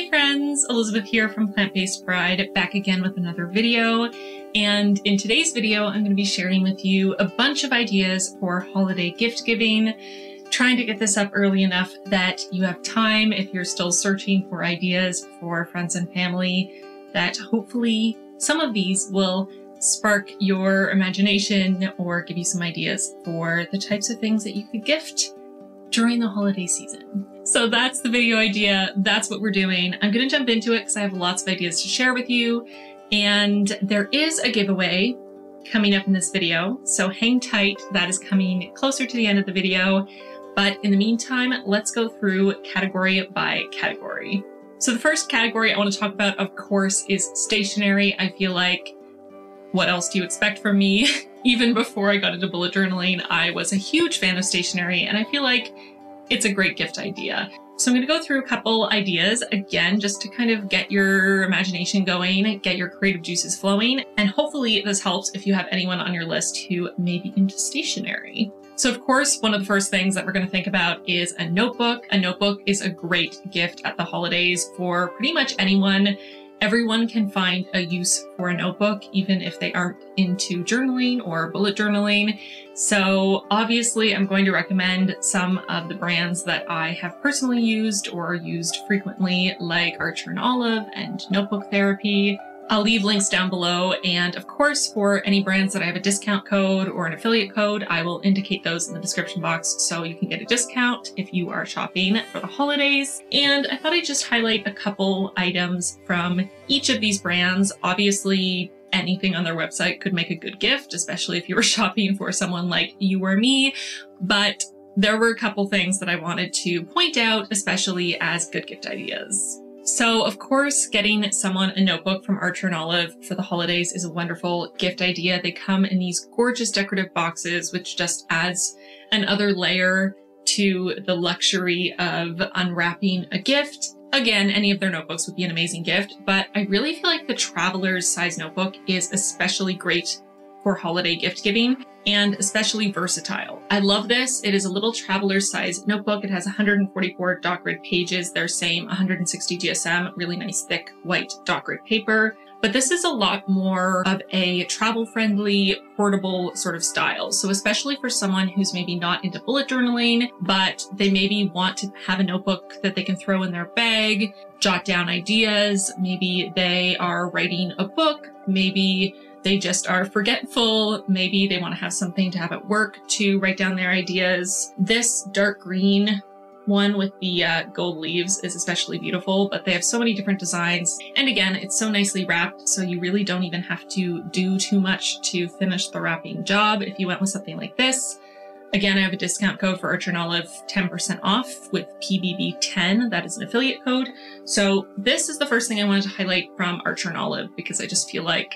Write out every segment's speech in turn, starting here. Hey friends, Elizabeth here from Plant Based Bride, back again with another video. And in today's video, I'm going to be sharing with you a bunch of ideas for holiday gift giving, trying to get this up early enough that you have time if you're still searching for ideas for friends and family, that hopefully some of these will spark your imagination or give you some ideas for the types of things that you could gift during the holiday season. So that's the video idea. That's what we're doing. I'm going to jump into it because I have lots of ideas to share with you. And there is a giveaway coming up in this video. So hang tight. That is coming closer to the end of the video. But in the meantime, let's go through category by category. So the first category I want to talk about, of course, is stationery. I feel like, what else do you expect from me? Even before I got into bullet journaling, I was a huge fan of stationery, and I feel like it's a great gift idea. So I'm going to go through a couple ideas again, just to kind of get your imagination going, get your creative juices flowing, and hopefully this helps if you have anyone on your list who may be into stationery. So of course, one of the first things that we're going to think about is a notebook. A notebook is a great gift at the holidays for pretty much anyone. Everyone can find a use for a notebook, even if they aren't into journaling or bullet journaling. So obviously I'm going to recommend some of the brands that I have personally used or used frequently, like Archer & Olive and Notebook Therapy. I'll leave links down below, and of course for any brands that I have a discount code or an affiliate code, I will indicate those in the description box so you can get a discount if you are shopping for the holidays. And I thought I'd just highlight a couple items from each of these brands. Obviously, anything on their website could make a good gift, especially if you were shopping for someone like you or me, but there were a couple things that I wanted to point out, especially as good gift ideas. So of course, getting someone a notebook from Archer & Olive for the holidays is a wonderful gift idea. They come in these gorgeous decorative boxes, which just adds another layer to the luxury of unwrapping a gift. Again, any of their notebooks would be an amazing gift, but I really feel like the traveler's size notebook is especially great for holiday gift giving, and especially versatile. I love this. It is a little traveler size notebook. It has 144 dot grid pages. They're same 160 GSM, really nice thick white dot grid paper. But this is a lot more of a travel friendly, portable sort of style. So especially for someone who's maybe not into bullet journaling, but they maybe want to have a notebook that they can throw in their bag, jot down ideas. Maybe they are writing a book. Maybe they just are forgetful. Maybe they want to have something to have at work to write down their ideas. This dark green one with the gold leaves is especially beautiful, but they have so many different designs. And again, it's so nicely wrapped, so you really don't even have to do too much to finish the wrapping job if you went with something like this. Again, I have a discount code for Archer & Olive, 10% off with PBB10. That is an affiliate code. So this is the first thing I wanted to highlight from Archer & Olive, because I just feel like,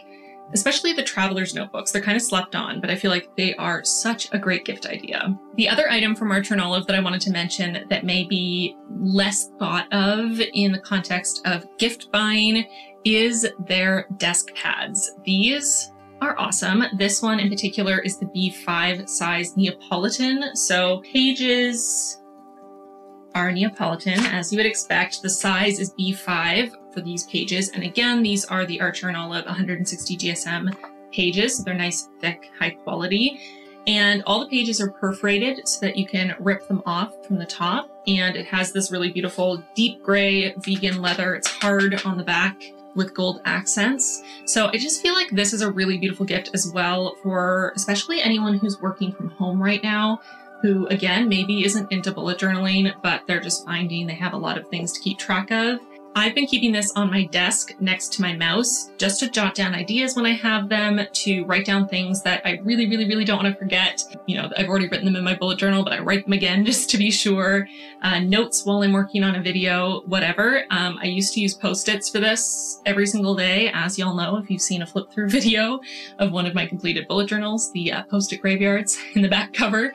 especially the traveler's notebooks, they're kind of slept on, but I feel like they are such a great gift idea. The other item from Archer & Olive that I wanted to mention that may be less thought of in the context of gift buying is their desk pads. These are awesome. This one in particular is the B5 size Neapolitan. So pages are Neapolitan, as you would expect. The size is B5 for these pages. And again, these are the Archer & Olive 160 GSM pages. They're nice, thick, high quality. And all the pages are perforated so that you can rip them off from the top. And it has this really beautiful deep gray vegan leather. It's hard on the back with gold accents. So I just feel like this is a really beautiful gift as well for especially anyone who's working from home right now, who again, maybe isn't into bullet journaling, but they're just finding they have a lot of things to keep track of. I've been keeping this on my desk next to my mouse just to jot down ideas when I have them, to write down things that I really, really, really don't want to forget. You know, I've already written them in my bullet journal, but I write them again just to be sure. Notes while I'm working on a video, whatever. I used to use Post-its for this every single day, as y'all know if you've seen a flip through video of one of my completed bullet journals, the Post-it graveyards in the back cover.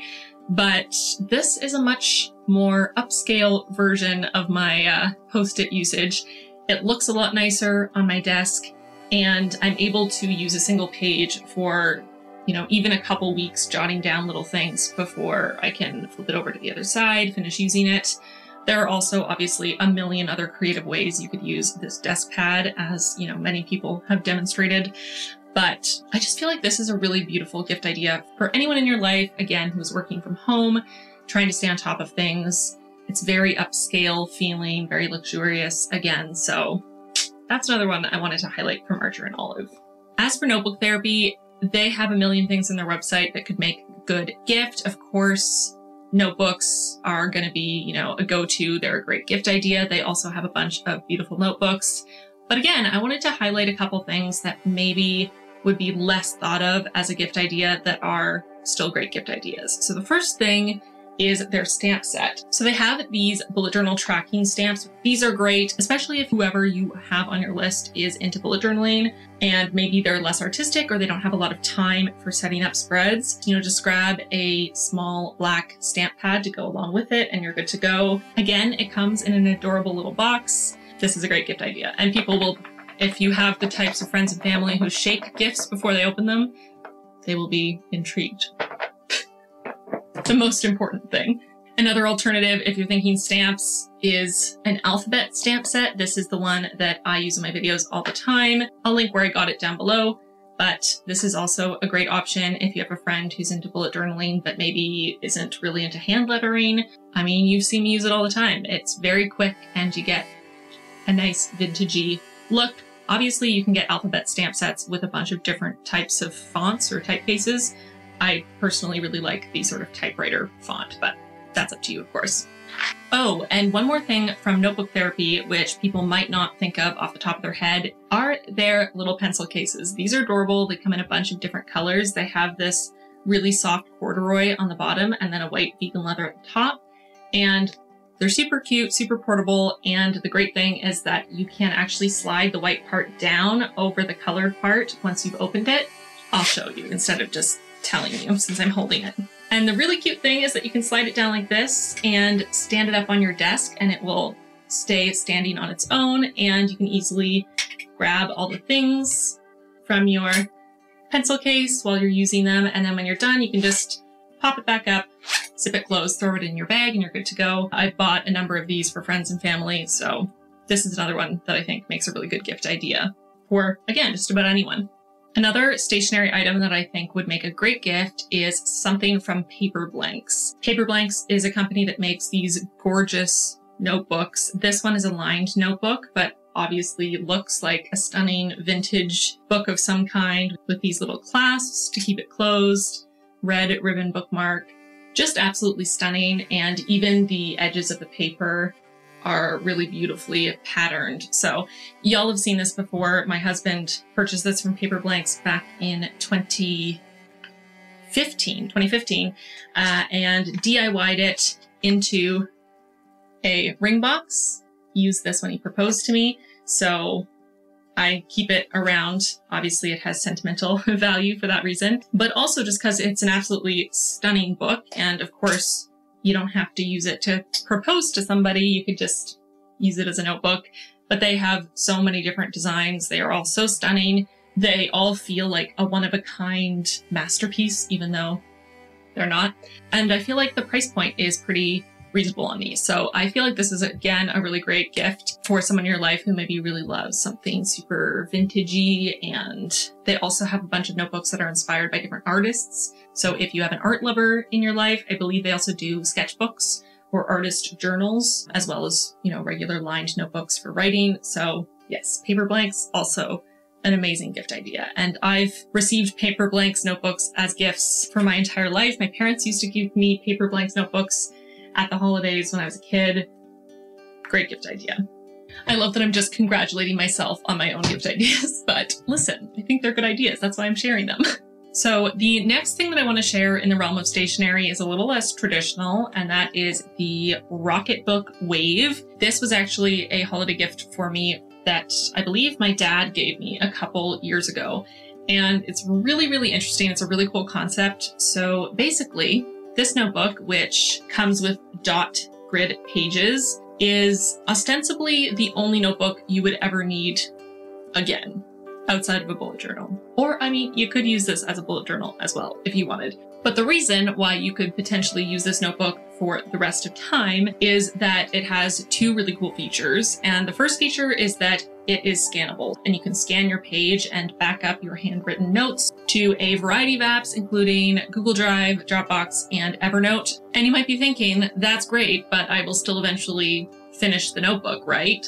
But this is a much more upscale version of my Post-it usage. It looks a lot nicer on my desk, and I'm able to use a single page for, you know, even a couple weeks, jotting down little things before I can flip it over to the other side, finish using it. There are also obviously a million other creative ways you could use this desk pad, as you know, many people have demonstrated. But I just feel like this is a really beautiful gift idea for anyone in your life, again, who's working from home, trying to stay on top of things. It's very upscale feeling, very luxurious again. So that's another one that I wanted to highlight from Archer and Olive. As for Notebook Therapy, they have a million things on their website that could make a good gift. Of course, notebooks are going to be, you know, a go-to. They're a great gift idea. They also have a bunch of beautiful notebooks. But again, I wanted to highlight a couple things that maybe would be less thought of as a gift idea that are still great gift ideas. So the first thing is their stamp set. So they have these bullet journal tracking stamps. These are great, especially if whoever you have on your list is into bullet journaling and maybe they're less artistic or they don't have a lot of time for setting up spreads. You know, just grab a small black stamp pad to go along with it and you're good to go. Again, it comes in an adorable little box. This is a great gift idea. And people will, if you have the types of friends and family who shake gifts before they open them, they will be intrigued. The most important thing. Another alternative, if you're thinking stamps, is an alphabet stamp set. This is the one that I use in my videos all the time. I'll link where I got it down below, but this is also a great option if you have a friend who's into bullet journaling but maybe isn't really into hand lettering. I mean, you've seen me use it all the time. It's very quick and you get a nice vintagey look. Obviously, you can get alphabet stamp sets with a bunch of different types of fonts or typefaces. I personally really like the sort of typewriter font, but that's up to you, of course. Oh, and one more thing from Notebook Therapy, which people might not think of off the top of their head, are their little pencil cases. These are adorable. They come in a bunch of different colors. They have this really soft corduroy on the bottom and then a white vegan leather at the top. And they're super cute, super portable. And the great thing is that you can actually slide the white part down over the colored part once you've opened it. I'll show you instead of just telling you since I'm holding it. And the really cute thing is that you can slide it down like this and stand it up on your desk and it will stay standing on its own, and you can easily grab all the things from your pencil case while you're using them, and then when you're done you can just pop it back up, zip it closed, throw it in your bag, and you're good to go. I've bought a number of these for friends and family, so this is another one that I think makes a really good gift idea for, again, just about anyone. Another stationary item that I think would make a great gift is something from Paperblanks. Paperblanks is a company that makes these gorgeous notebooks. This one is a lined notebook, but obviously looks like a stunning vintage book of some kind with these little clasps to keep it closed, red ribbon bookmark, just absolutely stunning. And even the edges of the paper are really beautifully patterned. So y'all have seen this before. My husband purchased this from Paperblanks back in 2015, and DIY'd it into a ring box. He used this when he proposed to me. So I keep it around. Obviously it has sentimental value for that reason, but also just because it's an absolutely stunning book. And of course, you don't have to use it to propose to somebody. You could just use it as a notebook, but they have so many different designs. They are all so stunning. They all feel like a one-of-a-kind masterpiece, even though they're not. And I feel like the price point is pretty reasonable on these. So I feel like this is, again, a really great gift for someone in your life who maybe really loves something super vintagey. And they also have a bunch of notebooks that are inspired by different artists. So if you have an art lover in your life, I believe they also do sketchbooks or artist journals, as well as, you know, regular lined notebooks for writing. So yes, Paperblanks, also an amazing gift idea. And I've received Paperblanks notebooks as gifts for my entire life. My parents used to give me Paperblanks notebooks at the holidays when I was a kid. Great gift idea. I love that I'm just congratulating myself on my own gift ideas, but listen, I think they're good ideas. That's why I'm sharing them. So the next thing that I want to share in the realm of stationery is a little less traditional, and that is the Rocketbook Wave. This was actually a holiday gift for me that I believe my dad gave me a couple years ago. And it's really, really interesting. It's a really cool concept. So basically, this notebook, which comes with dot grid pages, is ostensibly the only notebook you would ever need again. outside of a bullet journal. Or, I mean, you could use this as a bullet journal as well, if you wanted. But the reason why you could potentially use this notebook for the rest of time is that it has two really cool features. And the first feature is that it is scannable, and you can scan your page and back up your handwritten notes to a variety of apps, including Google Drive, Dropbox, and Evernote. And you might be thinking, that's great, but I will still eventually finish the notebook, right?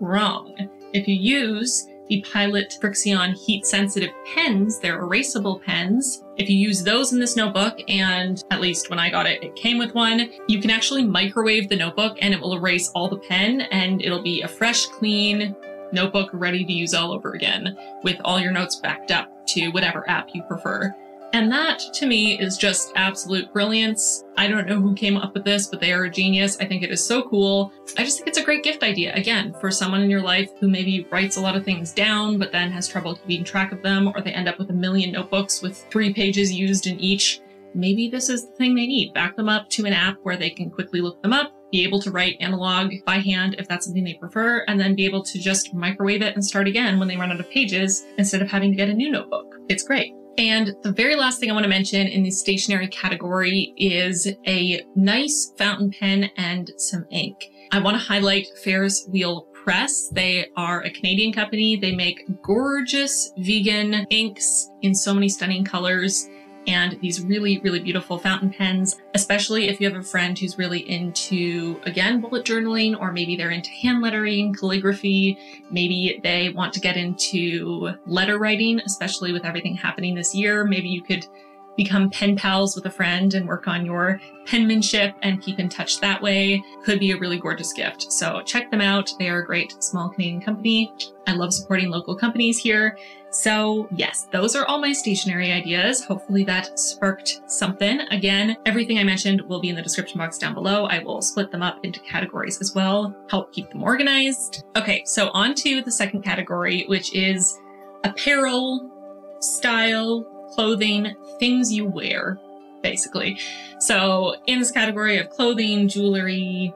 Wrong. If you use the Pilot Frixion heat-sensitive pens, they're erasable pens. If you use those in this notebook, and at least when I got it, it came with one, you can actually microwave the notebook and it will erase all the pen and it'll be a fresh, clean notebook ready to use all over again with all your notes backed up to whatever app you prefer. And that, to me, is just absolute brilliance. I don't know who came up with this, but they are a genius. I think it is so cool. I just think it's a great gift idea, again, for someone in your life who maybe writes a lot of things down, but then has trouble keeping track of them, or they end up with a million notebooks with 3 pages used in each. Maybe this is the thing they need. Back them up to an app where they can quickly look them up, be able to write analog by hand if that's something they prefer, and then be able to just microwave it and start again when they run out of pages instead of having to get a new notebook. It's great. And the very last thing I want to mention in the stationery category is a nice fountain pen and some ink. I want to highlight Ferris Wheel Press. They are a Canadian company. They make gorgeous vegan inks in so many stunning colors and these really, really beautiful fountain pens, especially if you have a friend who's really into, again, bullet journaling, or maybe they're into hand lettering, calligraphy, maybe they want to get into letter writing, especially with everything happening this year. Maybe you could become pen pals with a friend and work on your penmanship and keep in touch that way. Could be a really gorgeous gift. So check them out. They are a great small Canadian company. I love supporting local companies here. So yes, those are all my stationery ideas. Hopefully that sparked something. Again, everything I mentioned will be in the description box down below. I will split them up into categories as well, help keep them organized. Okay, so on to the second category, which is apparel, style, clothing, things you wear, basically. So in this category of clothing, jewelry,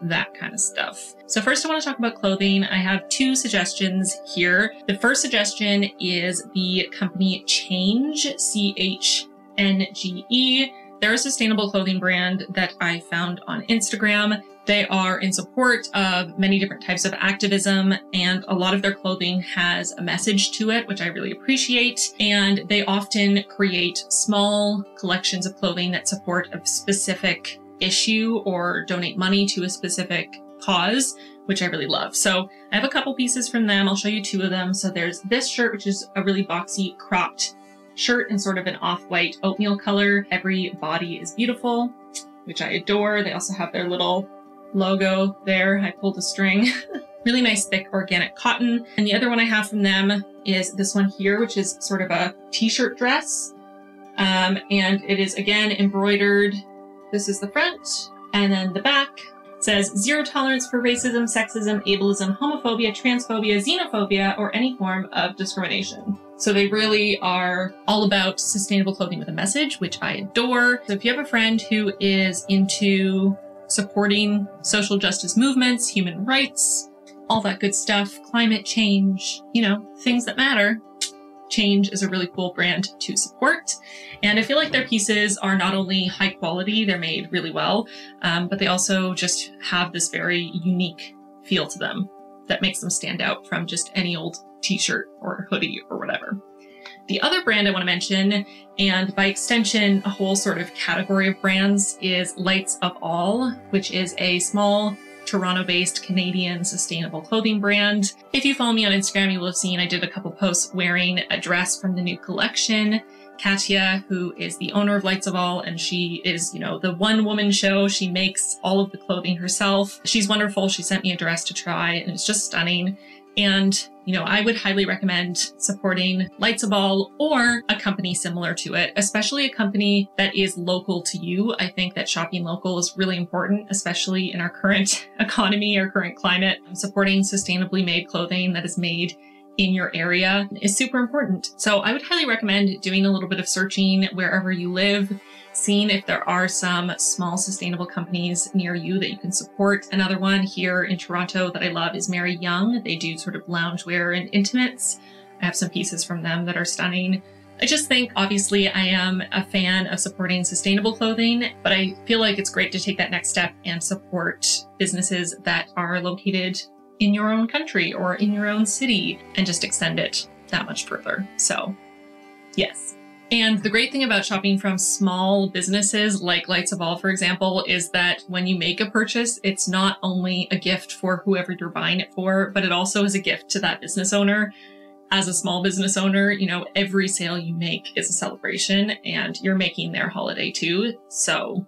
that kind of stuff. So first I want to talk about clothing. I have 2 suggestions here. The first suggestion is the company Change, C-H-N-G-E. They're a sustainable clothing brand that I found on Instagram. They are in support of many different types of activism, and a lot of their clothing has a message to it, which I really appreciate. And they often create small collections of clothing that support a specific issue or donate money to a specific cause, which I really love. So I have a couple pieces from them. I'll show you 2 of them. So there's this shirt, which is a really boxy cropped shirt in sort of an off-white oatmeal color. Every body is beautiful, which I adore. They also have their little logo there. I pulled a string. Really nice thick organic cotton. And the other one I have from them is this one here, which is sort of a t-shirt dress. And it is again embroidered. This is the front, and then the back. It says, zero tolerance for racism, sexism, ableism, homophobia, transphobia, xenophobia, or any form of discrimination. So they really are all about sustainable clothing with a message, which I adore. So if you have a friend who is into supporting social justice movements, human rights, all that good stuff, climate change, you know, things that matter, Change is a really cool brand to support. And I feel like their pieces are not only high quality, they're made really well, but they also just have this very unique feel to them that makes them stand out from just any old t-shirt or hoodie or whatever. The other brand I want to mention, and by extension, a whole sort of category of brands, is Lights of All, which is a small Toronto-based Canadian sustainable clothing brand. If you follow me on Instagram, you will have seen I did a couple posts wearing a dress from the new collection. Katya, who is the owner of Lights of All, and she is, you know, the one-woman show. She makes all of the clothing herself. She's wonderful. She sent me a dress to try, and it's just stunning. And, you know, I would highly recommend supporting Lights of All or a company similar to it, especially a company that is local to you. I think that shopping local is really important, especially in our current economy, our current climate. Supporting sustainably made clothing that is made in your area is super important. So I would highly recommend doing a little bit of searching wherever you live, seeing if there are some small sustainable companies near you that you can support. Another one here in Toronto that I love is Mary Young. They do sort of loungewear and intimates. I have some pieces from them that are stunning. I just think, obviously, I am a fan of supporting sustainable clothing, but I feel like it's great to take that next step and support businesses that are located in your own country or in your own city and just extend it that much further. So, yes. And the great thing about shopping from small businesses like Lights of All, for example, is that when you make a purchase, it's not only a gift for whoever you're buying it for, but it also is a gift to that business owner. As a small business owner, you know, every sale you make is a celebration and you're making their holiday too. So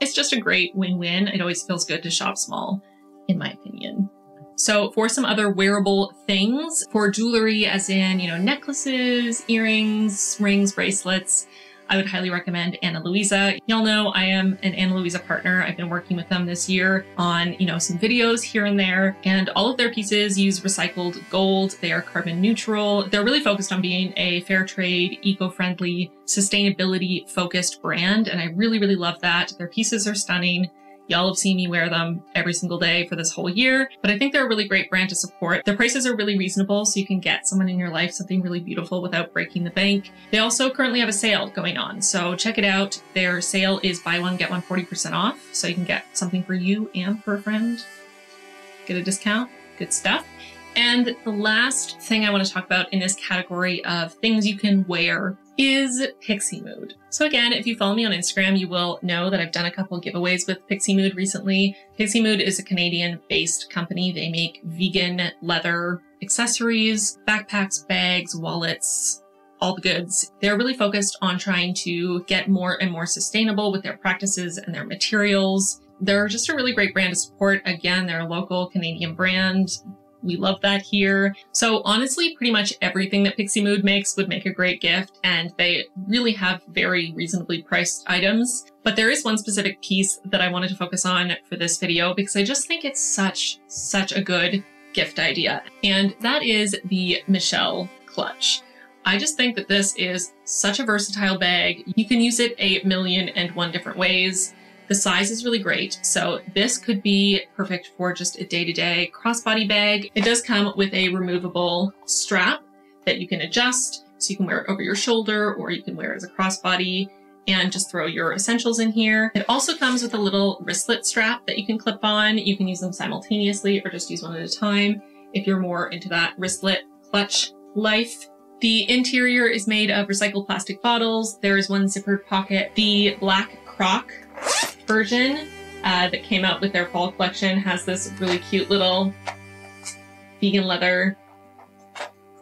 it's just a great win-win. It always feels good to shop small, in my opinion. So for some other wearable things, for jewelry, as in, you know, necklaces, earrings, rings, bracelets, I would highly recommend Ana Luisa. Y'all know I am an Ana Luisa partner. I've been working with them this year on, you know, some videos here and there, and all of their pieces use recycled gold. They are carbon neutral. They're really focused on being a fair trade, eco-friendly, sustainability focused brand. And I really, really love that. Their pieces are stunning. Y'all have seen me wear them every single day for this whole year, but I think they're a really great brand to support. Their prices are really reasonable, so you can get someone in your life something really beautiful without breaking the bank. They also currently have a sale going on, so check it out. Their sale is buy one, get one 40% off, so you can get something for you and for a friend. Get a discount, good stuff. And the last thing I want to talk about in this category of things you can wear is Pixie Mood. So again, if you follow me on Instagram, you will know that I've done a couple giveaways with Pixie Mood recently. Pixie Mood is a Canadian-based company. They make vegan leather accessories, backpacks, bags, wallets, all the goods. They're really focused on trying to get more and more sustainable with their practices and their materials. They're just a really great brand to support. Again, they're a local Canadian brand. We love that here. So honestly, pretty much everything that Pixie Mood makes would make a great gift, and they really have very reasonably priced items. But there is one specific piece that I wanted to focus on for this video because I just think it's such a good gift idea. And that is the Michelle Clutch. I just think that this is such a versatile bag. You can use it 1,000,001 different ways. The size is really great, so this could be perfect for just a day-to-day crossbody bag. It does come with a removable strap that you can adjust, so you can wear it over your shoulder or you can wear it as a crossbody and just throw your essentials in here. It also comes with a little wristlet strap that you can clip on. You can use them simultaneously or just use one at a time if you're more into that wristlet clutch life. The interior is made of recycled plastic bottles. There is one zippered pocket. The black croc version that came out with their fall collection has this really cute little vegan leather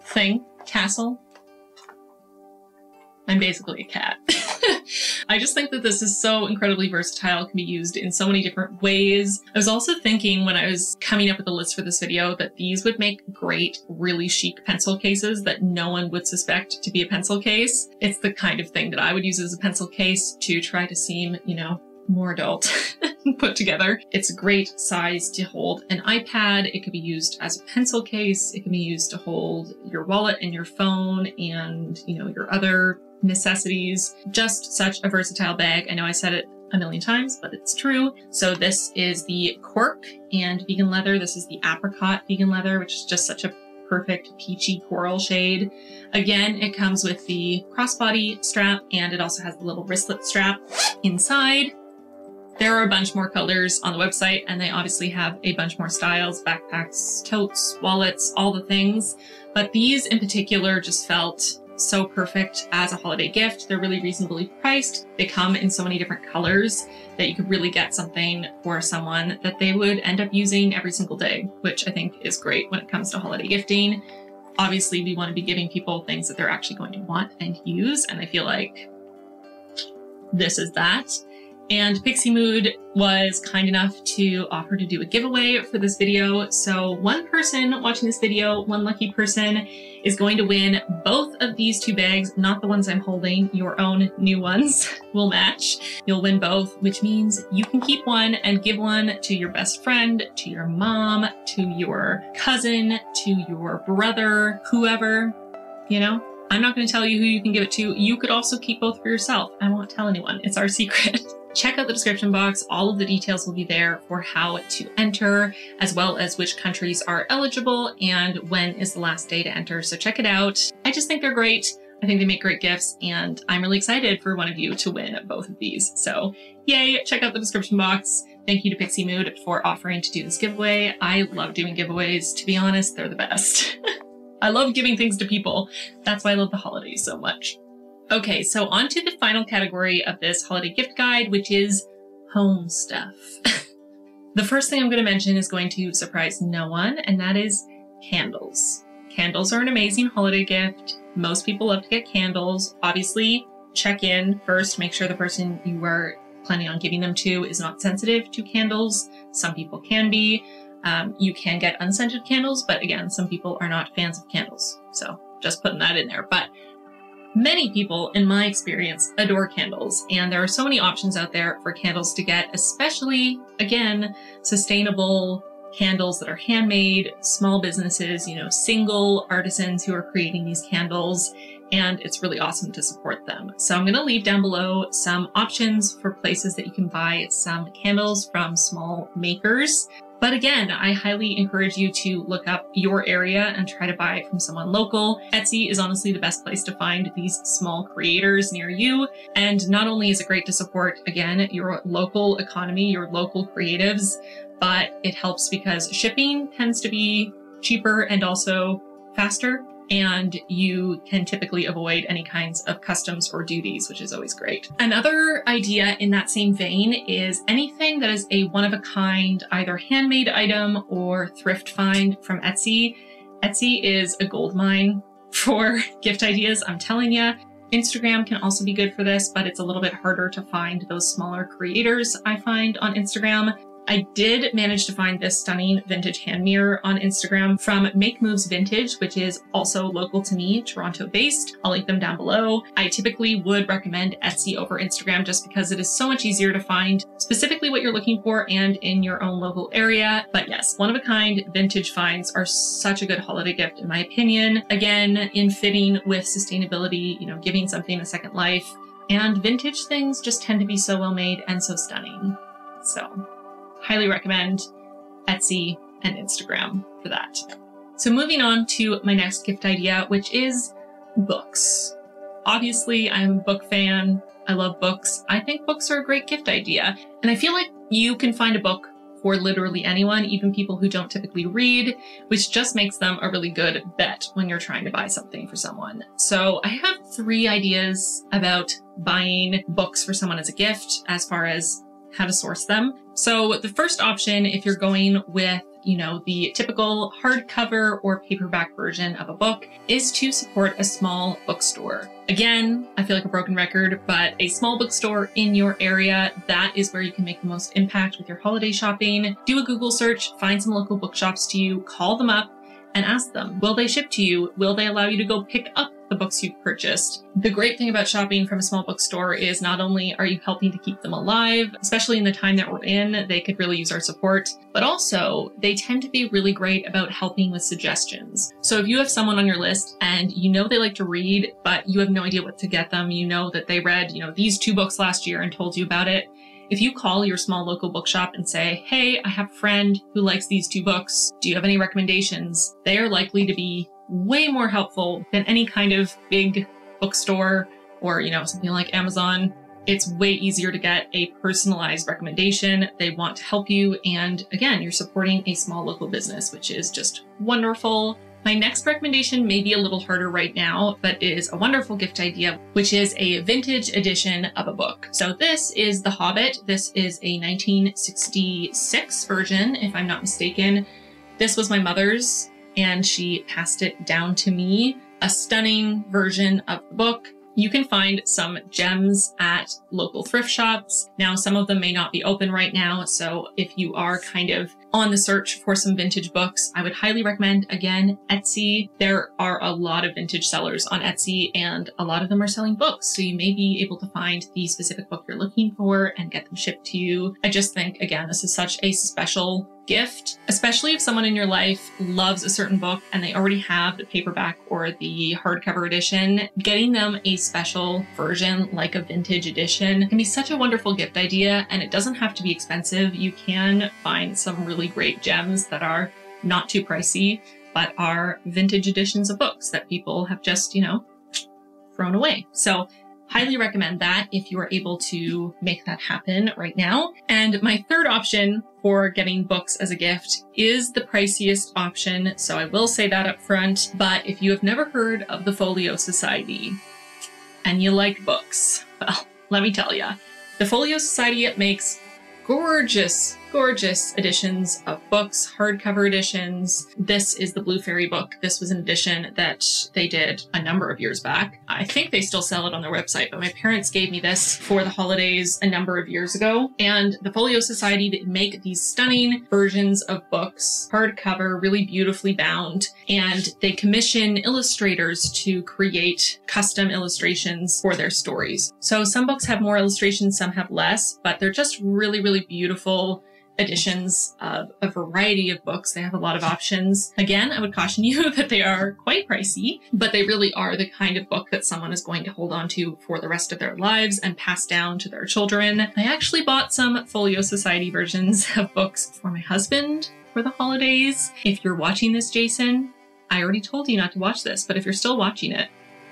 thing, tassel. I'm basically a cat. I just think that this is so incredibly versatile. It can be used in so many different ways. I was also thinking when I was coming up with the list for this video that these would make great, really chic pencil cases that no one would suspect to be a pencil case. It's the kind of thing that I would use as a pencil case to try to seem, you know, more adult put together. It's a great size to hold an iPad. It could be used as a pencil case. It can be used to hold your wallet and your phone and, you know, your other necessities. Just such a versatile bag. I know I said it 1,000,000 times, but it's true. So this is the cork and vegan leather. This is the apricot vegan leather, which is just such a perfect peachy coral shade. Again, it comes with the crossbody strap, and it also has the little wristlet strap inside. There are a bunch more colors on the website, and they obviously have a bunch more styles, backpacks, totes, wallets, all the things. But these in particular just felt so perfect as a holiday gift. They're really reasonably priced. They come in so many different colors that you could really get something for someone that they would end up using every single day, which I think is great when it comes to holiday gifting. Obviously, we want to be giving people things that they're actually going to want and use, and I feel like this is that. And Pixie Mood was kind enough to offer to do a giveaway for this video. So one person watching this video, one lucky person, is going to win both of these two bags, not the ones I'm holding, your own new ones will match. You'll win both, which means you can keep one and give one to your best friend, to your mom, to your cousin, to your brother, whoever, you know? I'm not going to tell you who you can give it to. You could also keep both for yourself. I won't tell anyone. It's our secret. Check out the description box. All of the details will be there for how to enter, as well as which countries are eligible and when is the last day to enter. So check it out. I just think they're great. I think they make great gifts, and I'm really excited for one of you to win both of these. So yay, check out the description box. Thank you to Pixie Mood for offering to do this giveaway. I love doing giveaways. To be honest, they're the best. I love giving things to people. That's why I love the holidays so much. Okay, so on to the final category of this holiday gift guide, which is home stuff. The first thing I'm going to mention is going to surprise no one, and that is candles. Candles are an amazing holiday gift. Most people love to get candles. Obviously, check in first, make sure the person you are planning on giving them to is not sensitive to candles. Some people can be. You can get unscented candles, but again, some people are not fans of candles. So just putting that in there. But many people, in my experience, adore candles, and there are so many options out there for candles to get, especially, again, sustainable candles that are handmade, small businesses, you know, single artisans who are creating these candles, and it's really awesome to support them. So I'm going to leave down below some options for places that you can buy some candles from small makers. But again, I highly encourage you to look up your area and try to buy from someone local. Etsy is honestly the best place to find these small creators near you. And not only is it great to support, again, your local economy, your local creatives, but it helps because shipping tends to be cheaper and also faster. And you can typically avoid any kinds of customs or duties, which is always great. Another idea in that same vein is anything that is a one-of-a-kind, either handmade item or thrift find from Etsy. Etsy is a goldmine for gift ideas, I'm telling you. Instagram can also be good for this, but it's a little bit harder to find those smaller creators I find on Instagram. I did manage to find this stunning vintage hand mirror on Instagram from Make Moves Vintage, which is also local to me, Toronto-based. I'll link them down below. I typically would recommend Etsy over Instagram just because it is so much easier to find specifically what you're looking for and in your own local area. But yes, one-of-a-kind vintage finds are such a good holiday gift in my opinion. Again, in fitting with sustainability, you know, giving something a second life. And vintage things just tend to be so well made and so stunning. So highly recommend Etsy and Instagram for that. So moving on to my next gift idea, which is books. Obviously, I'm a book fan. I love books. I think books are a great gift idea. And I feel like you can find a book for literally anyone, even people who don't typically read, which just makes them a really good bet when you're trying to buy something for someone. So I have three ideas about buying books for someone as a gift as far as how to source them. So the first option, if you're going with, you know, the typical hardcover or paperback version of a book, is to support a small bookstore. Again, I feel like a broken record, but a small bookstore in your area, that is where you can make the most impact with your holiday shopping. Do a Google search, find some local bookshops to you, call them up and ask them, will they ship to you? Will they allow you to go pick up the books you've purchased? The great thing about shopping from a small bookstore is not only are you helping to keep them alive, especially in the time that we're in, they could really use our support, but also they tend to be really great about helping with suggestions. So if you have someone on your list and you know they like to read, but you have no idea what to get them, you know that they read, you know, these two books last year and told you about it. If you call your small local bookshop and say, hey, I have a friend who likes these two books. Do you have any recommendations? They are likely to be way more helpful than any kind of big bookstore or, you know, something like Amazon. It's way easier to get a personalized recommendation. They want to help you. And again, you're supporting a small local business, which is just wonderful. My next recommendation may be a little harder right now, but it is a wonderful gift idea, which is a vintage edition of a book. So this is The Hobbit. This is a 1966 version, if I'm not mistaken. This was my mother's, and she passed it down to me. A stunning version of the book. You can find some gems at local thrift shops. Now, some of them may not be open right now, so if you are kind of on the search for some vintage books, I would highly recommend, again, Etsy. There are a lot of vintage sellers on Etsy, and a lot of them are selling books, so you may be able to find the specific book you're looking for and get them shipped to you. I just think, again, this is such a special gift, especially if someone in your life loves a certain book and they already have the paperback or the hardcover edition. Getting them a special version, like a vintage edition, can be such a wonderful gift idea, and it doesn't have to be expensive. You can find some really great gems that are not too pricey, but are vintage editions of books that people have just, you know, thrown away. So highly recommend that if you are able to make that happen right now. And my third option for getting books as a gift is the priciest option. So I will say that up front, but if you have never heard of the Folio Society and you like books, well, let me tell you, the Folio Society makes gorgeous, gorgeous editions of books, hardcover editions. This is the Blue Fairy book. This was an edition that they did a number of years back. I think they still sell it on their website, but my parents gave me this for the holidays a number of years ago. And the Folio Society, that make these stunning versions of books, hardcover, really beautifully bound. And they commission illustrators to create custom illustrations for their stories. So some books have more illustrations, some have less, but they're just really, really beautiful editions of a variety of books. They have a lot of options. Again, I would caution you that they are quite pricey, but they really are the kind of book that someone is going to hold on to for the rest of their lives and pass down to their children. I actually bought some Folio Society versions of books for my husband for the holidays. If you're watching this, Jason, I already told you not to watch this, but if you're still watching it,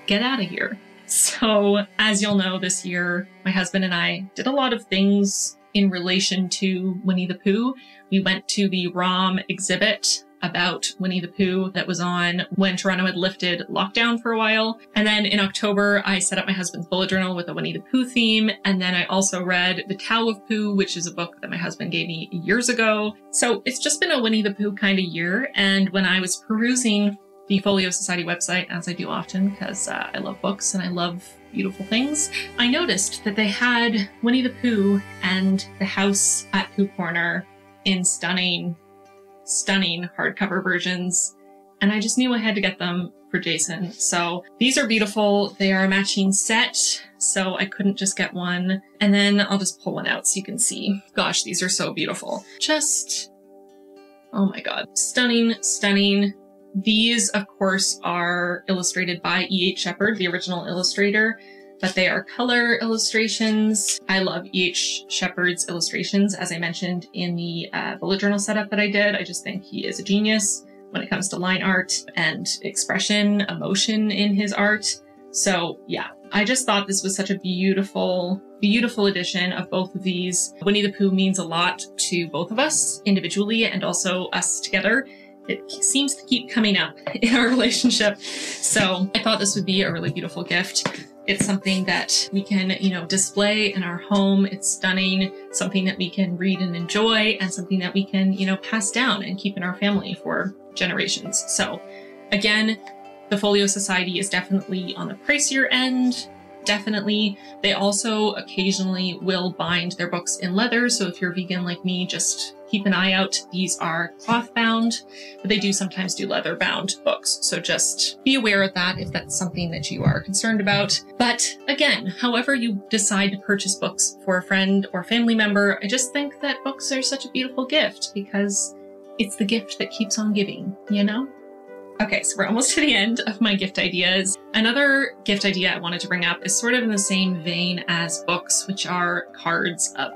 get out of here. So as you'll know, this year, my husband and I did a lot of things in relation to Winnie the Pooh. We went to the ROM exhibit about Winnie the Pooh that was on when Toronto had lifted lockdown for a while. And then in October, I set up my husband's bullet journal with a Winnie the Pooh theme. And then I also read The Tao of Pooh, which is a book that my husband gave me years ago. So it's just been a Winnie the Pooh kind of year. And when I was perusing the Folio Society website, as I do often, because I love books and I love beautiful things, I noticed that they had Winnie the Pooh and The House at Pooh Corner in stunning, stunning hardcover versions. And I just knew I had to get them for Jason. So these are beautiful. They are a matching set, so I couldn't just get one. And then I'll just pull one out so you can see. Gosh, these are so beautiful. Just, oh my God, stunning, stunning. These, of course, are illustrated by E.H. Shepard, the original illustrator, but they are color illustrations. I love E.H. Shepard's illustrations, as I mentioned in the bullet journal setup that I did. I just think he is a genius when it comes to line art and expression, emotion in his art. So yeah, I just thought this was such a beautiful, beautiful edition of both of these. Winnie the Pooh means a lot to both of us individually and also us together. It seems to keep coming up in our relationship. So I thought this would be a really beautiful gift. It's something that we can, you know, display in our home. It's stunning, something that we can read and enjoy, and something that we can, you know, pass down and keep in our family for generations. So again, the Folio Society is definitely on the pricier end. Definitely. They also occasionally will bind their books in leather. So if you're vegan like me, just keep an eye out. These are cloth bound, but they do sometimes do leather bound books. So just be aware of that if that's something that you are concerned about. But again, however you decide to purchase books for a friend or family member, I just think that books are such a beautiful gift because it's the gift that keeps on giving, you know? Okay, so we're almost to the end of my gift ideas. Another gift idea I wanted to bring up is sort of in the same vein as books, which are cards of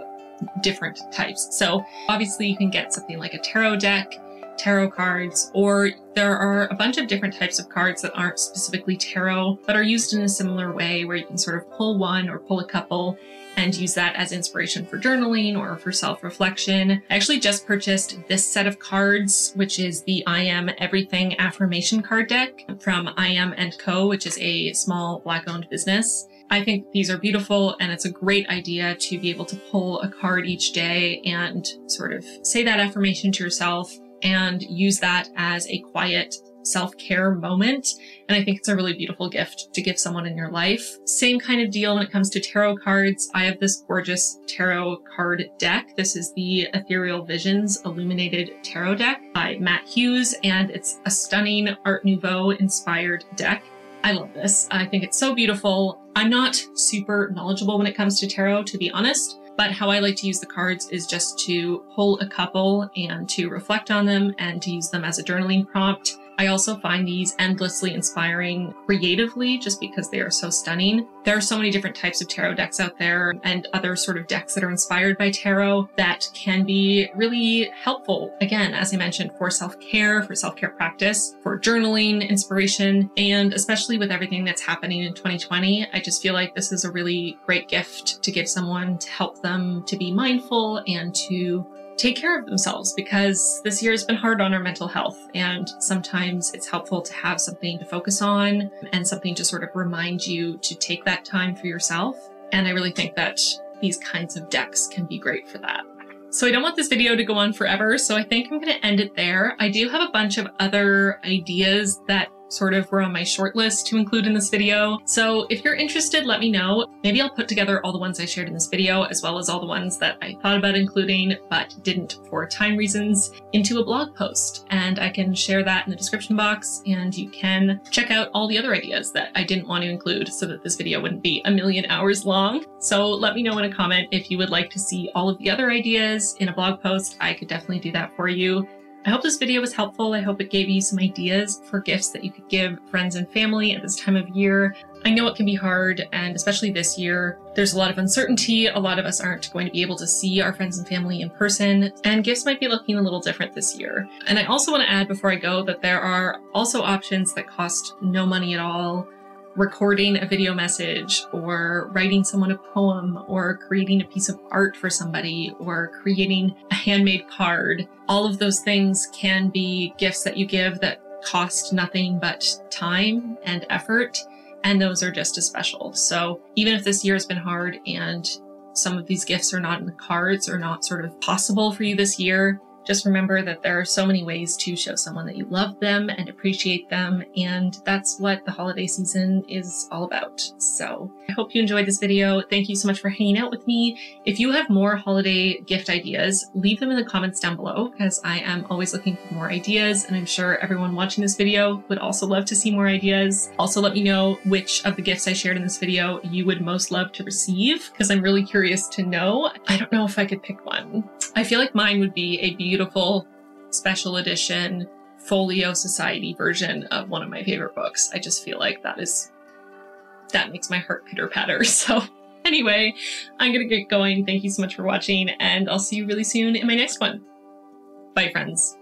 different types. So obviously you can get something like a tarot deck, tarot cards, or there are a bunch of different types of cards that aren't specifically tarot, but are used in a similar way where you can sort of pull one or pull a couple and use that as inspiration for journaling or for self-reflection. I actually just purchased this set of cards, which is the I Am Everything Affirmation card deck from I Am & Co., which is a small Black-owned business. I think these are beautiful, and it's a great idea to be able to pull a card each day and sort of say that affirmation to yourself and use that as a quiet self-care moment. And I think it's a really beautiful gift to give someone in your life. Same kind of deal when it comes to tarot cards. I have this gorgeous tarot card deck. This is the Ethereal Visions Illuminated Tarot Deck by Matt Hughes, and it's a stunning Art Nouveau inspired deck. I love this. I think it's so beautiful. I'm not super knowledgeable when it comes to tarot, to be honest. But how I like to use the cards is just to pull a couple and to reflect on them and to use them as a journaling prompt. I also find these endlessly inspiring creatively just because they are so stunning. There are so many different types of tarot decks out there and other sort of decks that are inspired by tarot that can be really helpful, again, as I mentioned, for self-care practice, for journaling, inspiration, and especially with everything that's happening in 2020, I just feel like this is a really great gift to give someone to help them to be mindful and to take care of themselves, because this year has been hard on our mental health, and sometimes it's helpful to have something to focus on and something to sort of remind you to take that time for yourself. And I really think that these kinds of decks can be great for that. So I don't want this video to go on forever, so I think I'm going to end it there. I do have a bunch of other ideas that sort of were on my short list to include in this video. So if you're interested, let me know. Maybe I'll put together all the ones I shared in this video, as well as all the ones that I thought about including, but didn't for time reasons, into a blog post. And I can share that in the description box, and you can check out all the other ideas that I didn't want to include so that this video wouldn't be a million hours long. So let me know in a comment if you would like to see all of the other ideas in a blog post. I could definitely do that for you. I hope this video was helpful. I hope it gave you some ideas for gifts that you could give friends and family at this time of year. I know it can be hard, and especially this year, there's a lot of uncertainty. A lot of us aren't going to be able to see our friends and family in person, and gifts might be looking a little different this year. And I also want to add before I go that there are also options that cost no money at all. Recording a video message, or writing someone a poem, or creating a piece of art for somebody, or creating a handmade card. All of those things can be gifts that you give that cost nothing but time and effort, and those are just as special. So even if this year has been hard and some of these gifts are not in the cards or not sort of possible for you this year, just remember that there are so many ways to show someone that you love them and appreciate them, and that's what the holiday season is all about. So I hope you enjoyed this video. Thank you so much for hanging out with me. If you have more holiday gift ideas, leave them in the comments down below, because I am always looking for more ideas, and I'm sure everyone watching this video would also love to see more ideas. Also, let me know which of the gifts I shared in this video you would most love to receive, because I'm really curious to know. I don't know if I could pick one. I feel like mine would be a beautiful special edition Folio Society version of one of my favorite books. I just feel like that makes my heart pitter-patter. So anyway, I'm gonna get going. Thank you so much for watching, and I'll see you really soon in my next one. Bye, friends.